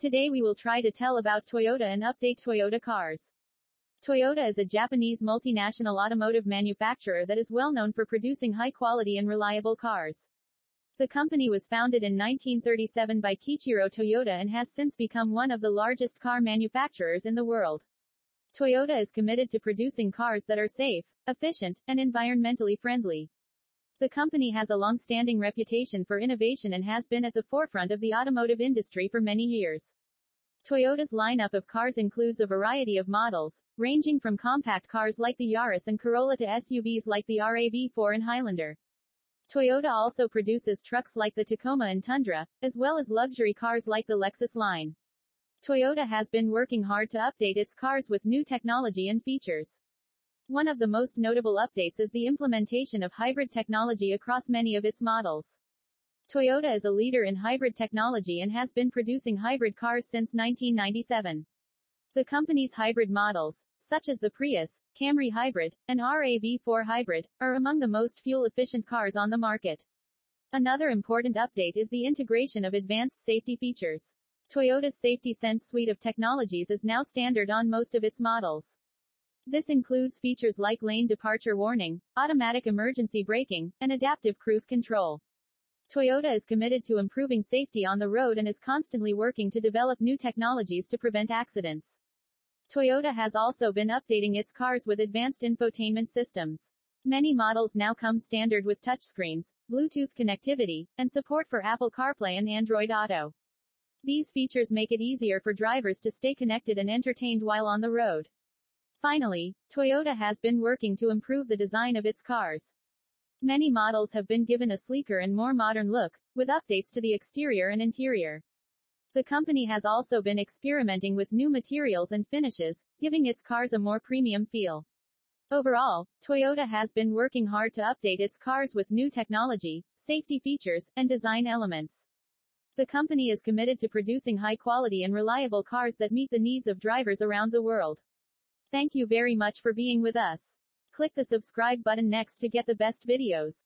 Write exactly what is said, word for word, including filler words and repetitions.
Today we will try to tell about Toyota and update Toyota cars. Toyota is a Japanese multinational automotive manufacturer that is well known for producing high-quality and reliable cars. The company was founded in nineteen thirty-seven by Kiichiro Toyoda and has since become one of the largest car manufacturers in the world. Toyota is committed to producing cars that are safe, efficient, and environmentally friendly. The company has a long-standing reputation for innovation and has been at the forefront of the automotive industry for many years. Toyota's lineup of cars includes a variety of models, ranging from compact cars like the Yaris and Corolla to S U Vs like the R A V four and Highlander. Toyota also produces trucks like the Tacoma and Tundra, as well as luxury cars like the Lexus line. Toyota has been working hard to update its cars with new technology and features. One of the most notable updates is the implementation of hybrid technology across many of its models. Toyota is a leader in hybrid technology and has been producing hybrid cars since nineteen ninety-seven. The company's hybrid models, such as the Prius, Camry Hybrid, and R A V four Hybrid, are among the most fuel-efficient cars on the market. Another important update is the integration of advanced safety features. Toyota's Safety Sense suite of technologies is now standard on most of its models. This includes features like lane departure warning, automatic emergency braking, and adaptive cruise control. Toyota is committed to improving safety on the road and is constantly working to develop new technologies to prevent accidents. Toyota has also been updating its cars with advanced infotainment systems. Many models now come standard with touchscreens, Bluetooth connectivity, and support for Apple CarPlay and Android Auto. These features make it easier for drivers to stay connected and entertained while on the road. Finally, Toyota has been working to improve the design of its cars. Many models have been given a sleeker and more modern look, with updates to the exterior and interior. The company has also been experimenting with new materials and finishes, giving its cars a more premium feel. Overall, Toyota has been working hard to update its cars with new technology, safety features, and design elements. The company is committed to producing high-quality and reliable cars that meet the needs of drivers around the world. Thank you very much for being with us. Click the subscribe button next to get the best videos.